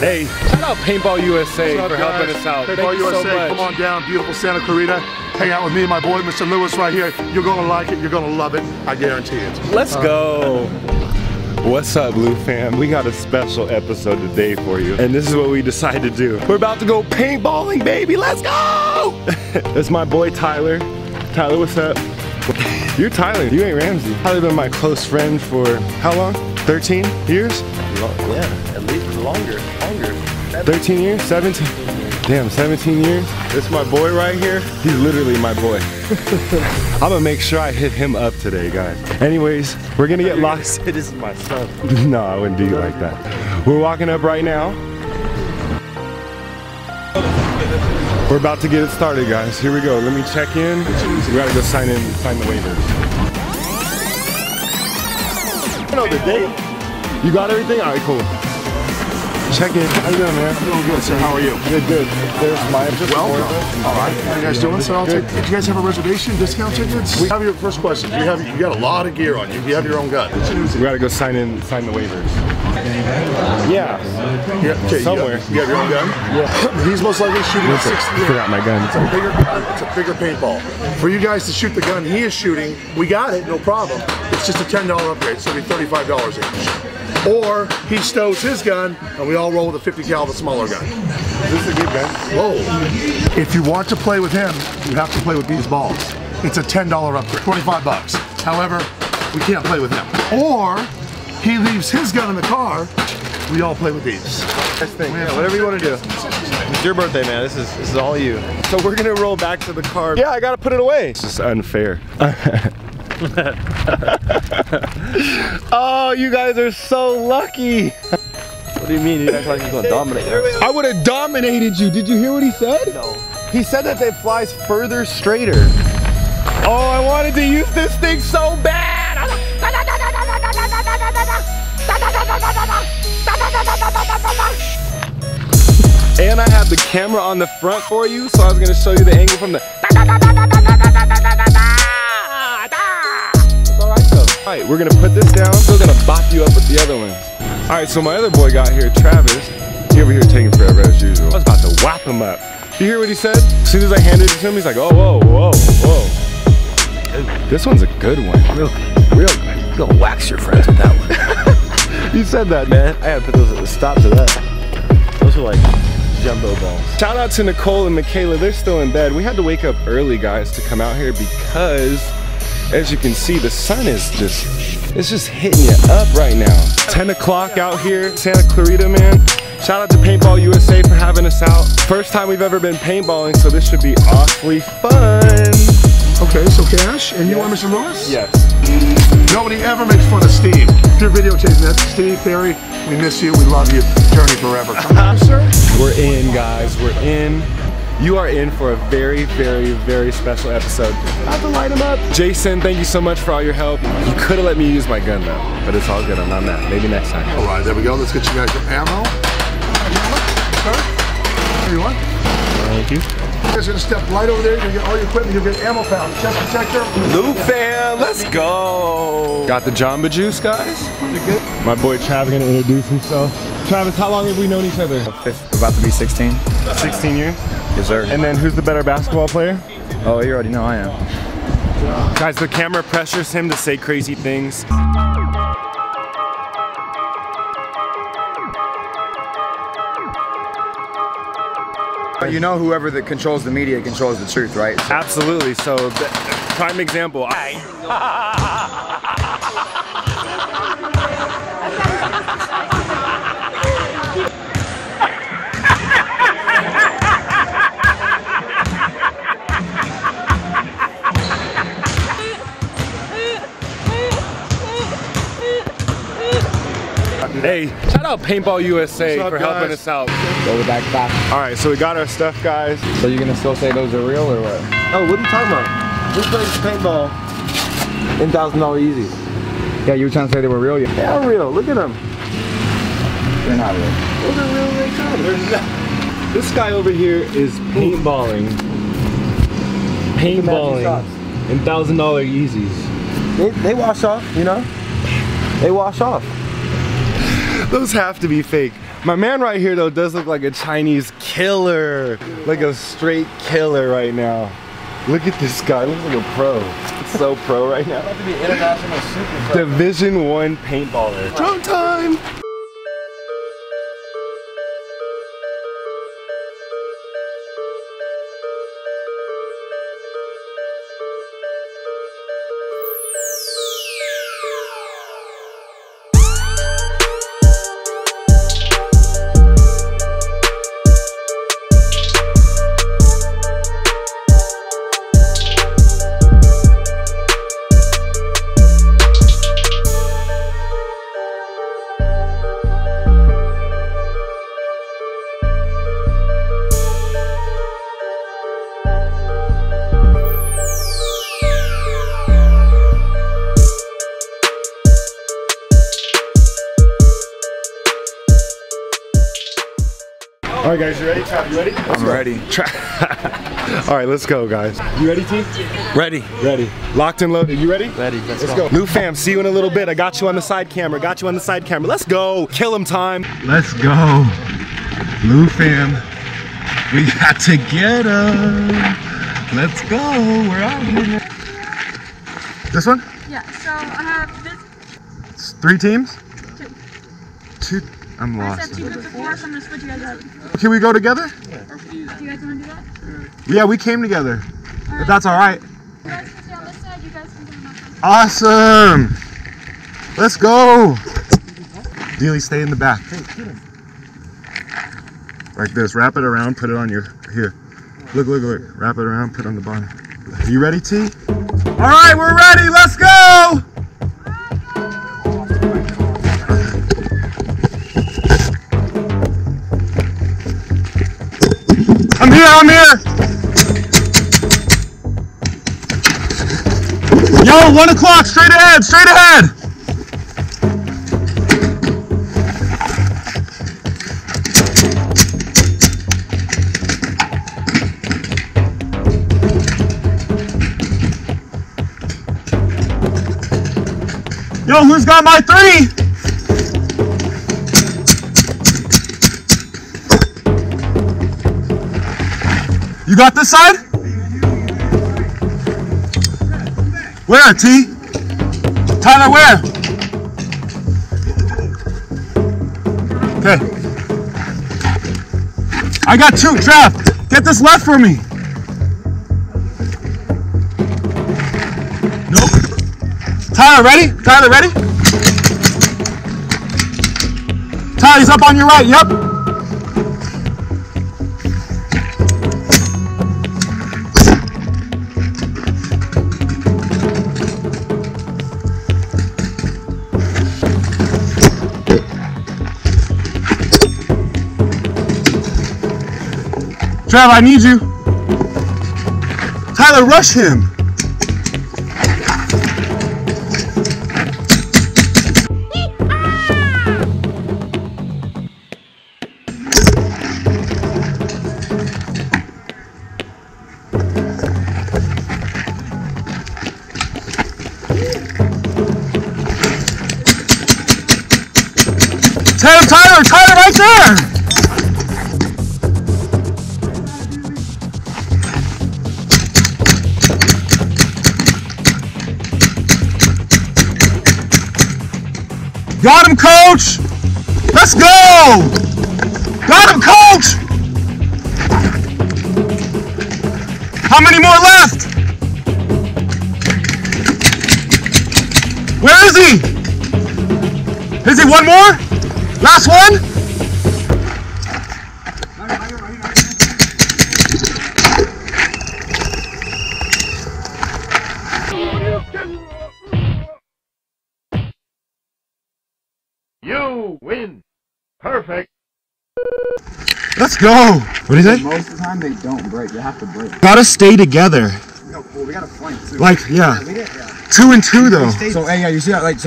Hey, shout out Paintball USA for helping us out. Paintball USA, come on down, beautiful Santa Clarita. Hang out with me and my boy, Mr. Lewis, right here. You're gonna like it, you're gonna love it. I guarantee it. Let's go. What's up, Blue fam? We got a special episode today for you, and this is what we decided to do. We're about to go paintballing, baby, let's go! That's my boy, Tyler. Tyler, what's up? You're Tyler, you ain't Ramsey. Tyler's been my close friend for how long? 13 years? Yeah, at least longer. 13 years? 17? Damn, 17 years? This is my boy right here. He's literally my boy. I'm gonna make sure I hit him up today, guys. Anyways, we're gonna get locked. This is my son. No, I wouldn't do you like that. We're walking up right now. We're about to get it started, guys. Here we go. Let me check in. We gotta go sign in and sign the waivers. You know the date? You got everything? All right, cool. Check in. How you doing, man? I'm doing good, sir. How are you? Good, good. There's my welcome. All right. How you guys doing? So I'll take. Did you guys have a reservation? Discount tickets? We have your first question. You got a lot of gear on you. You have your own gun. We gotta go sign in. Sign the waivers. Yeah. Okay, somewhere. You have your own gun? Yeah. He's most likely shooting a 68. Forgot my gun. It's a bigger gun. It's a bigger paintball. For you guys to shoot the gun he is shooting, we got it, no problem. It's just a $10 upgrade, so it'll be $35 each. Or he stows his gun, and we all roll with a 50 cal, the smaller gun. This is a good gun. Whoa. If you want to play with him, you have to play with these balls. It's a $10 upgrade, 25 bucks. However, we can't play with him. Or he leaves his gun in the car, we all play with these. Best thing, yeah, whatever you want to do. It's your birthday, man, this is all you. So we're gonna roll back to the car. Yeah, I gotta put it away. This is unfair. Oh, you guys are so lucky. What do you mean? You guys like you're gonna dominate us? I would have dominated you. Did you hear what he said? No. He said that it flies further straighter. Oh, I wanted to use this thing so bad. And I have the camera on the front for you, so I was gonna show you the angle from the. It's alright though. Alright, we're gonna put this down. Still gonna bop you up with the other ones. Alright, so my other boy got here, Travis. He over here taking forever as usual. I was about to whap him up. You hear what he said? As soon as I handed it to him, he's like, oh, whoa, whoa, whoa. This one's a good one. Real good. You're gonna wax your friends with that one. You said that, man. I gotta put those at the stop to that. Those are like jumbo balls. Shout out to Nicole and Michaela. They're still in bed. We had to wake up early, guys, to come out here because, as you can see, the sun is just, it's just hitting you up right now. 10 o'clock out here, Santa Clarita, man. Shout out to Paintball USA for having us out. First time we've ever been paintballing, so this should be awfully fun. Okay, so Cash, and you are Mr. Lewis? Yes. Nobody ever makes fun of Steve. If you're videotaping that, Steve, Perry, we miss you, we love you, journey forever. Come on, sir. We're in, guys, we're in. You are in for a very, very, very special episode. I have to light him up. Jason, thank you so much for all your help. You could have let me use my gun, though, but it's all good, I'm on that. Maybe next time. All right, there we go, let's get you guys some ammo. Sir, here you want. Thank you. You guys are gonna step right over there, you're gonna get all your equipment, you'll get ammo pouch, chest protector. Blue fam, let's go! Got the Jamba Juice, guys. Pretty good. My boy Travis gonna introduce himself. Travis, how long have we known each other? About to be 16. 16 years? Yes, sir. And then who's the better basketball player? Oh, you already know I am. Guys, the camera pressures him to say crazy things. But you know whoever that controls the media controls the truth, right? So. Absolutely, so prime example. Hey, shout out Paintball USA for helping us out. Go back fast. All right, so we got our stuff, guys. So you're gonna still say those are real or what? Oh, what are you talking about? We played paintball in $1,000 Yeezys. Yeah, you were trying to say they were real. Yeah. They are real. Look at them. They're not real. Those are real. They're not. This guy over here is paintballing. Paintballing in $1,000 Yeezys. They wash off, you know. They wash off. Those have to be fake. My man right here though does look like a Chinese killer, like a straight killer right now. Look at this guy, looks like a pro. So pro right now. About to be international super pro. Division 1 paintballer. Drone time! All right, guys, you ready? Trav, you ready? I'm ready. All right, let's go, guys. You ready, team? Ready. Ready. Locked and loaded. You ready? Ready. Let's go. New fam, see you in a little bit. I got you on the side camera. Got you on the side camera. Let's go. Kill him time. Let's go. New fam, we got to get him. Let's go. We're out here. This one? Yeah, so I have this. It's 3 teams? 2. I'm lost. I said 2 groups of 4, so I'm gonna split you guys up. Can we go together? Yeah. Do you guys wanna do that? Yeah, we came together. Right. If that's alright. You guys can stay on this side, you guys can go on that side. Awesome! Let's go! Dealey, stay in the back. Like this. Wrap it around, put it on your... Here. Look. Wrap it around, put it on the bottom. You ready, T? Alright, we're ready! Let's go! I'm here! Yo, 1 o'clock, straight ahead, straight ahead! Yo, who's got my 3? You got this side? Where, T? Tyler, where? Okay. I got 2, Trav. Get this left for me. Nope. Tyler, ready? Tyler, ready? Tyler, he's up on your right, yep. Trav, I need you. Tyler, rush him. Tyler, right there. Got him, coach! Let's go! Got him, coach! How many more left? Where is he? Is he one more? Last one? You win. Perfect. Let's go. What do you say? Most of the time they don't break. You have to break. Gotta stay together. We gotta flank too. Like yeah. 2 and 2 though. So hey, yeah, you see that? Like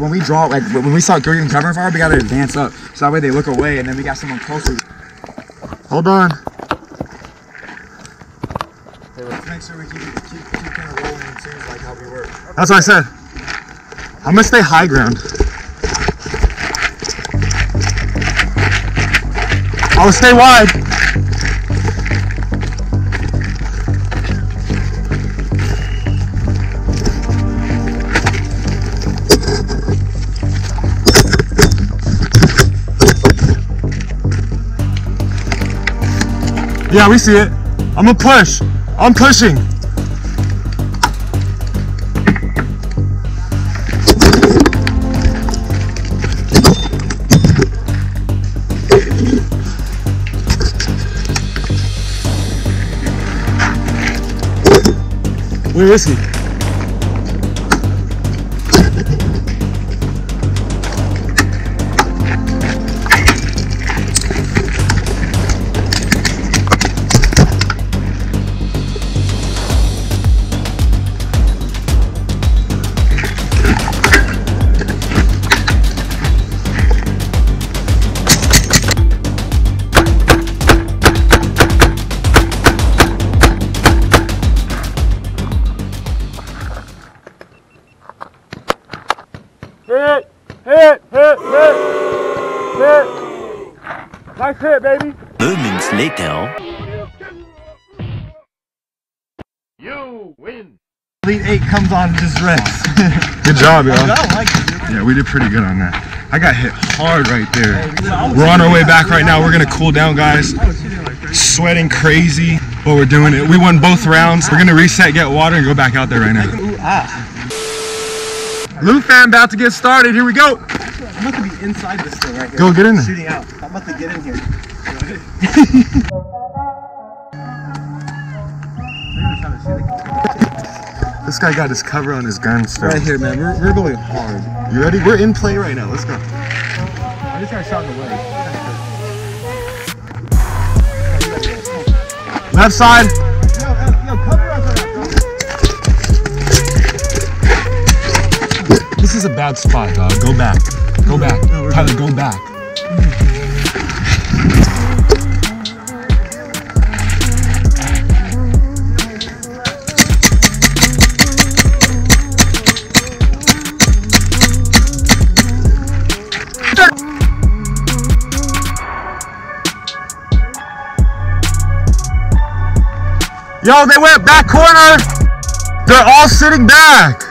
when we draw, like when we saw green cover fire, we gotta advance up. So that way they look away, and then we got someone closer. Hold on. Make sure we keep kind of rolling in series like how we work. That's what I said. I'm gonna stay high ground. I'll stay wide. Yeah, we see it. I'm gonna push. I'm pushing. Where is he? Nice hit, baby. Moments later. You win. Elite 8 comes on and just rests. Good job, y'all. Yeah, we did pretty good on that. I got hit hard right there. We're on our way back right now. We're going to cool down, guys. Sweating crazy, but we're doing it. We won both rounds. We're going to reset, get water, and go back out there right now. Lou fan about to get started. Here we go. I'm about to be inside this thing right here. Go get in there. Shooting out. I'm about to get in here. This guy got his cover on his gun stuff. Right here, man. We're going hard. You ready? We're in play right now. Let's go. I just got shot in the leg. Left side. Yo, cover us. This is a bad spot, dog. Go back. Go back. Tyler, go back. Yo, they went back corner. They're all sitting back.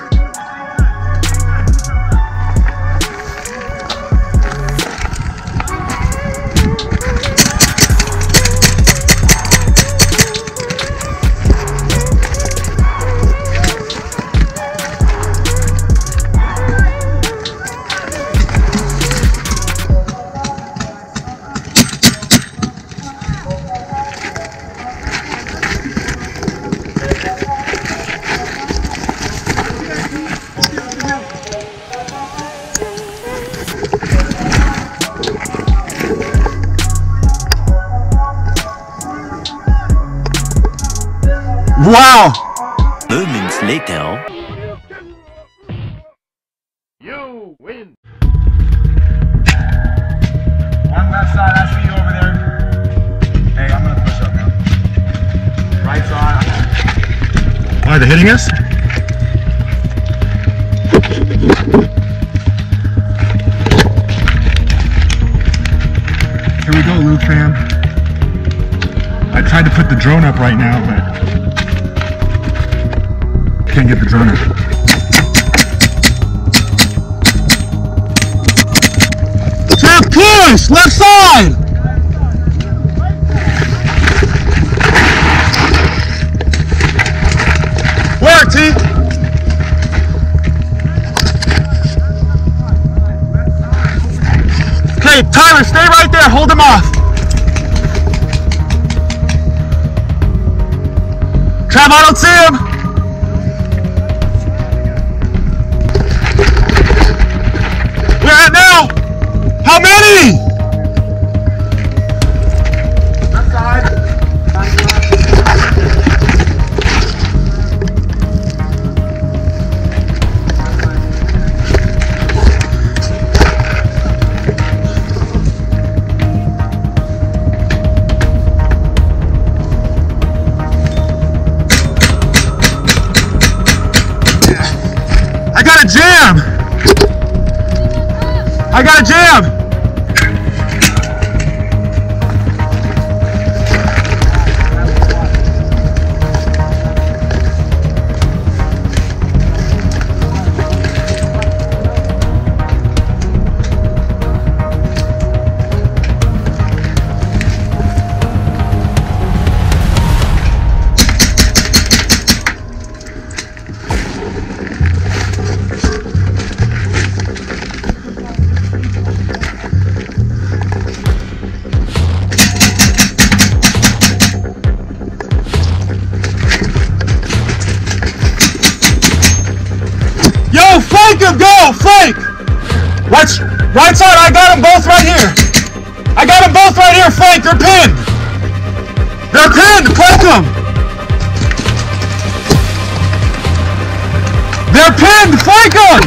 Wow! Moments later. You win! One left side, I see you over there. Hey, I'm gonna push up now. Right side. Why, they're hitting us? Here we go, Luke fam. I tried to put the drone up right now, but can't get the drone in. Now push! Left side! Work, T! Okay, Tyler, stay right there. Hold him off. Trav, I don't see him. How many? Left side. I got a jam. I got a jam. Right side, I got them both right here. I got them both right here, Frank. They're pinned. They're pinned. Click them. They're pinned. Click them.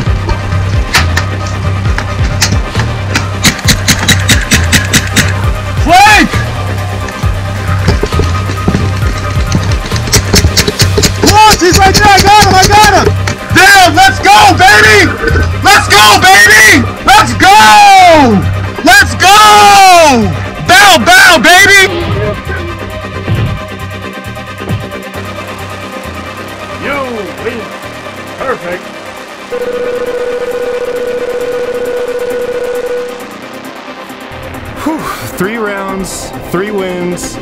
Click. Close. He's right there. I got him. I got him. Damn. Let's go, baby. Let's go, baby. Let's go. Let's go. Bow, bow, baby. Perfect. Whew, 3 rounds, 3 wins.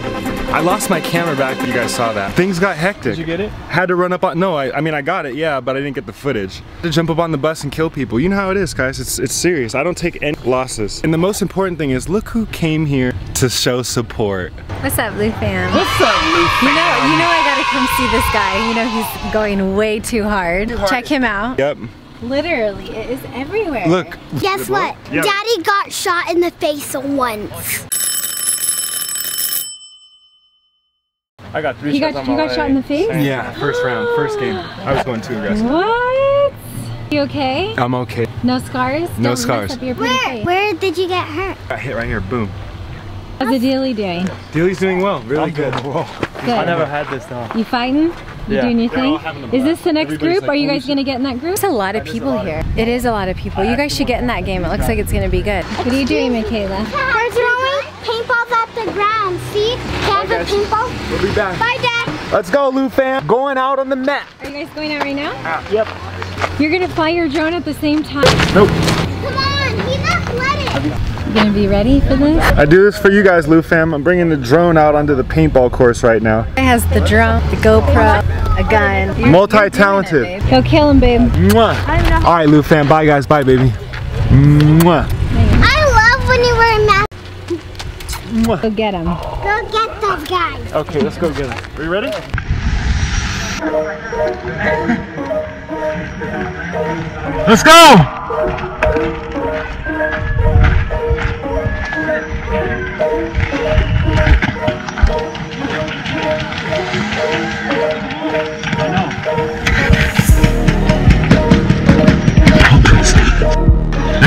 I lost my camera back, you guys saw that. Things got hectic. Did you get it? Had to run up on, no, I mean I got it, yeah, but I didn't get the footage. Had to jump up on the bus and kill people. You know how it is, guys, it's serious. I don't take any losses. And the most important thing is, look who came here to show support. What's up, Lou fam? What's up, Lou fam? You know I gotta come see this guy. You know he's going way too hard. Check him out. Yep. Literally, it is everywhere. Look. Guess what? Yep. Daddy got shot in the face once. I got 3 shots on my leg. You got shot in the face? Yeah, first round, first game. I was going too aggressive. What? You okay? I'm okay. No scars? No scars. Where did you get hurt? I got hit right here, boom. How's the Dealey doing? Dealey's doing well, really good. Whoa. Good. I never had this though. You fighting? You doing your thing? Is this the next group? Like, are you guys going to get in that group? There's a lot of people here. It is a lot of people. You guys should get in that game. It looks like it's going to be good. What are you doing, Michaela? We're throwing paintballs at the ground. See? Can't have a paintball. We'll be back. Bye, Dad. Let's go, Lou fam. Going out on the map. Are you guys going out right now? Yep. You're going to fly your drone at the same time? Nope. Come on. He's athletic. Gonna be ready for this? I do this for you guys, Lou fam. I'm bringing the drone out onto the paintball course right now. It has the drone, the GoPro, a gun. Multi-talented. Go kill him, babe. Mwah. All right, Lou fam. Bye, guys. Bye, baby. Mwah. I love when you wear a mask. Go get him. Go get those guys. Okay, let's go get him. Are you ready? Let's go.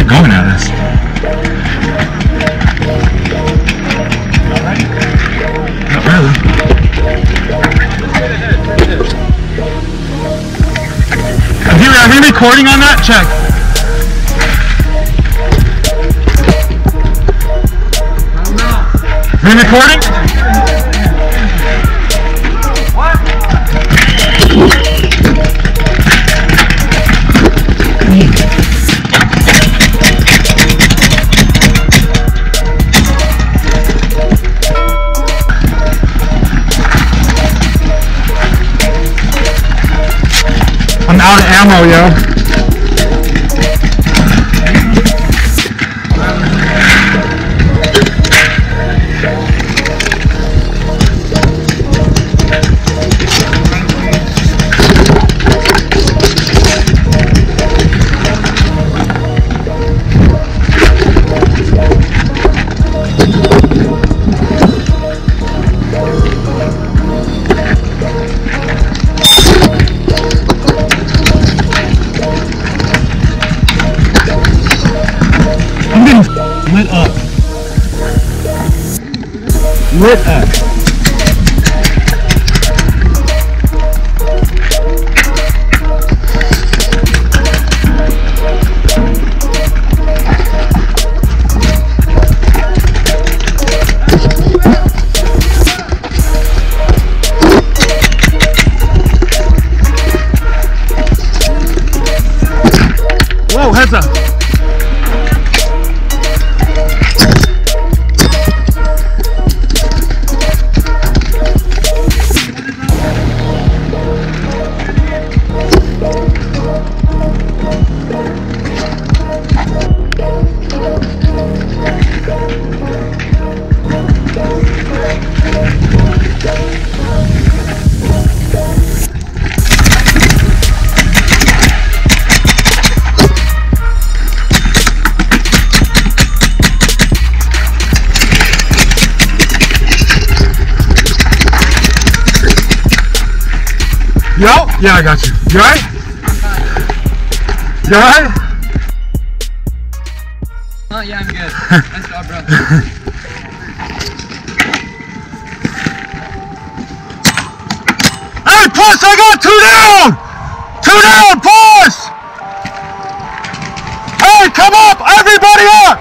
Coming at us. All right. Not really. Are we recording on that? Check. Are we recording? Out of ammo, yo. Lit up. Whoa, heads up. Yo, yeah, I got you. You alright? You alright? Oh yeah, I'm good. Nice job, bro. Hey, puss! I got 2 down. 2 down, puss! Hey, come up, everybody up!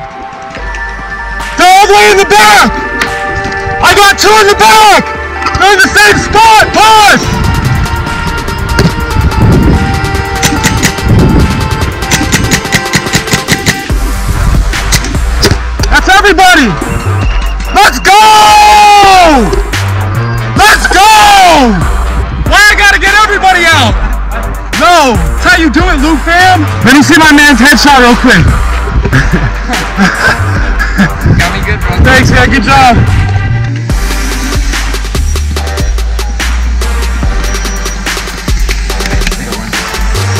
They're all the way in the back. I got 2 in the back. They're in the same spot, puss! Everybody, let's go! Let's go! Why I gotta get everybody out? No, that's how you do it, Lou fam. Let me see my man's headshot real quick. Got me good, bro. Thanks, man. Good job.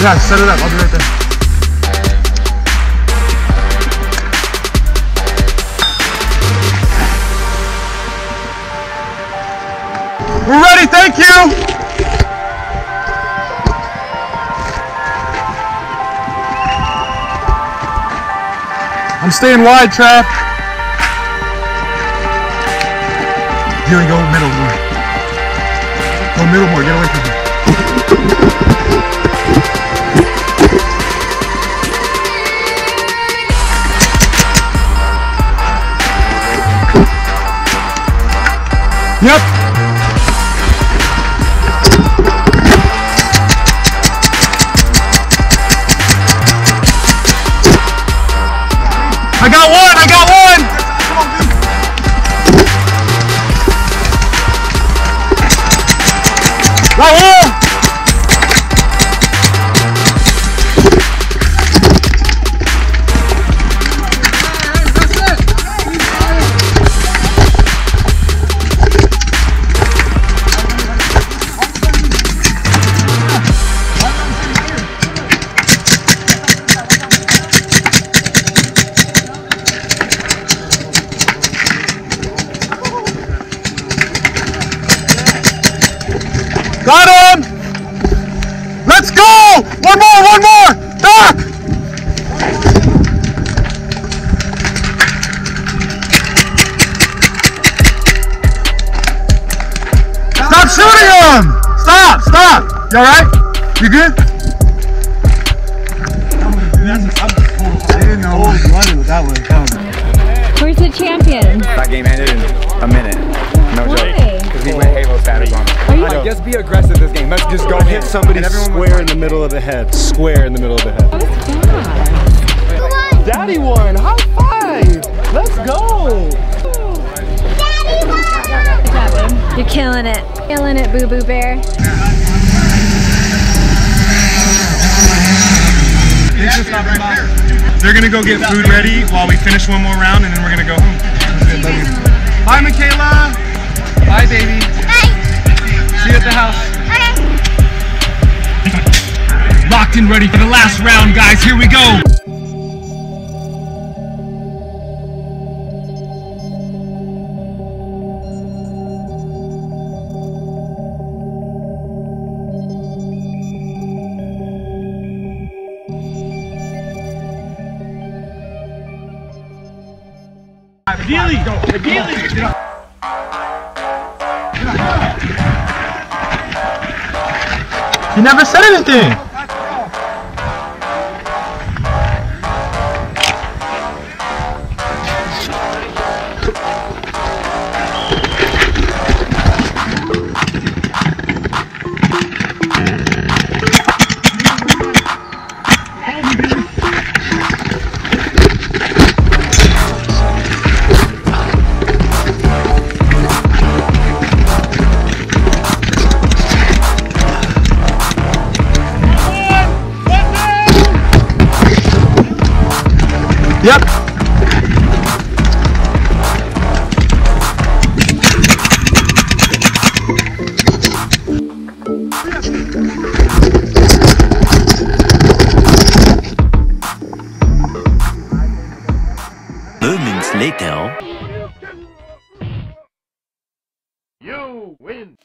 Yeah, set it up. I'll be right there. We're ready, thank you! I'm staying wide, Trap. Here we go, middle more. Go middle more, get away from here. Yep. I got one! I got one! Got one! Got him! Let's go! One more! Back! Stop shooting him! Stop! You alright? You good? I didn't know what was running with that one. Where's the champion? That game ended in a minute. No joke. Because we went Halo Saturday on it. Just be aggressive this game. Let's just go hit somebody square in the middle of the head. Square in the middle of the head. Oh, Daddy won. High five. Let's go. Daddy won. You're killing it. Killing it, Boo Boo Bear. They're going to go get food ready while we finish one more round and then we're going to go home. Bye, Michaela. Bye, baby. See you at the house. Okay. Locked and ready for the last round, guys. Here we go. Billy, go. Billy, get up. He never said anything! Yep. Moments later. You win.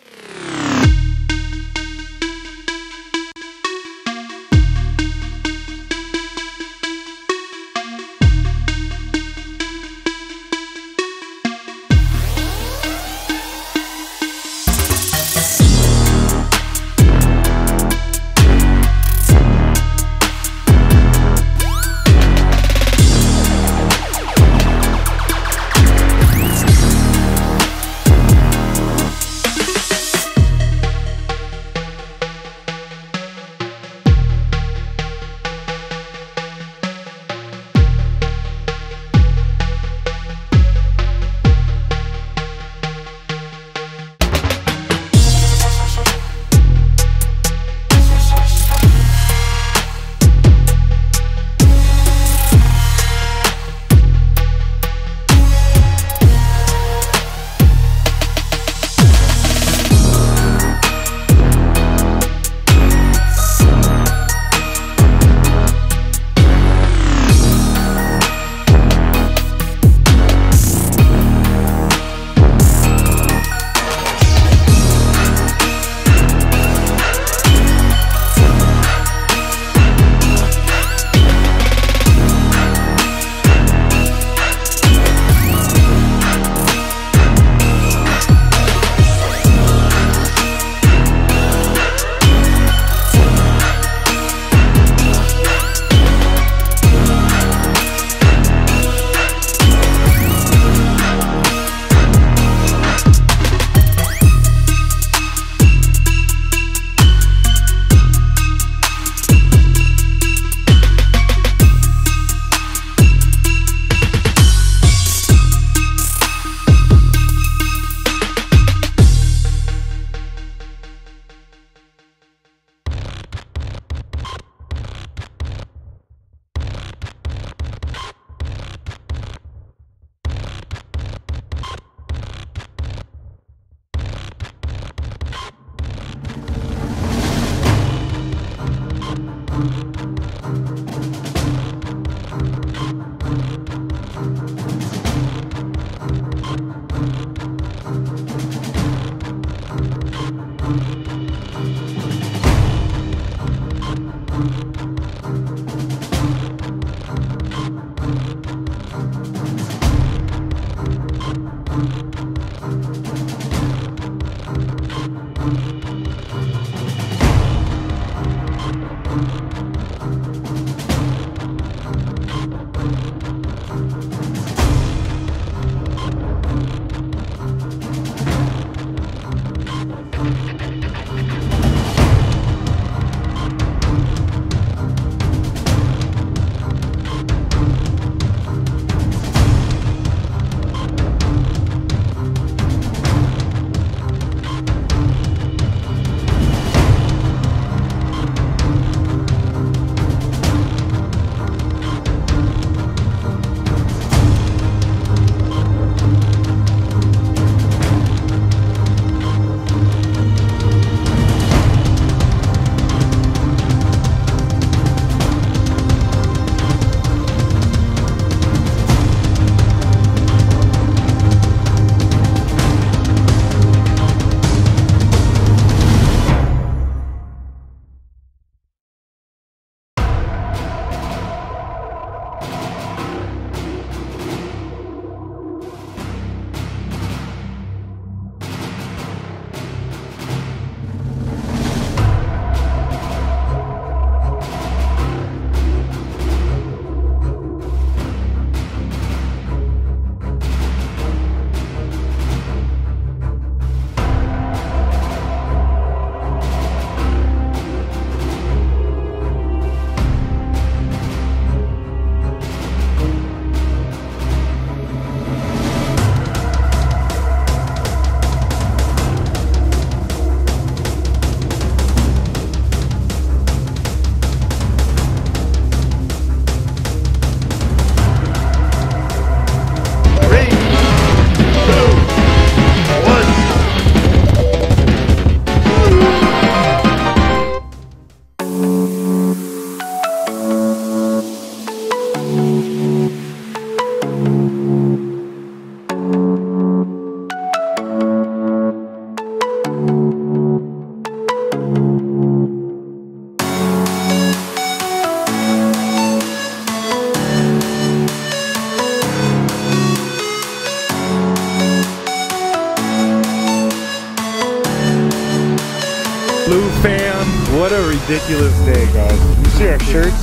What a ridiculous day, guys. You see our shirts?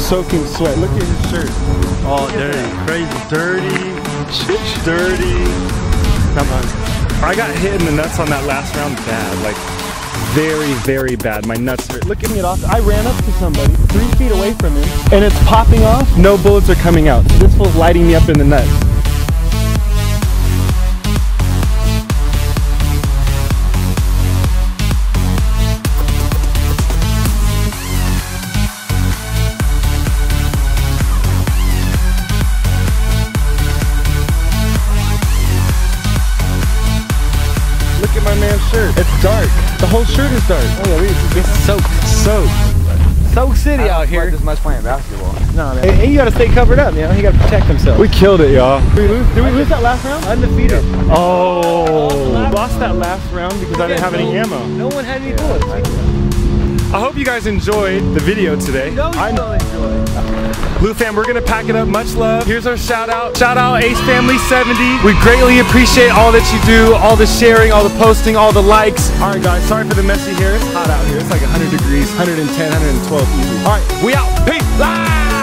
Soaking sweat. Look at his shirt. All dirty. Crazy. Dirty. Come on. I got hit in the nuts on that last round bad. Like, very, very bad. My nuts hurt. Look at me at off. I ran up to somebody 3 feet away from him, and it's popping off. No bullets are coming out. So this fool's lighting me up in the nuts. Look at my man's shirt. It's dark. The whole shirt is dark. Oh yeah, it's soaked. Soak city out here. This much playing basketball. No, man. And you gotta stay covered up, you know? He gotta protect himself. We killed it, y'all. Did we lose that last round? Undefeated. Oh. Lost that last round because I didn't have any ammo. No one had any bullets. I hope you guys enjoyed the video today. No, you don't enjoy it. Blue fam, we're gonna pack it up. Much love. Here's our shout out. Shout out Ace Family 70. We greatly appreciate all that you do, all the sharing, all the posting, all the likes. All right, guys, sorry for the messy hair. It's hot out here. It's like 100 degrees, 110, 112 easy. All right, we out. Peace. Bye.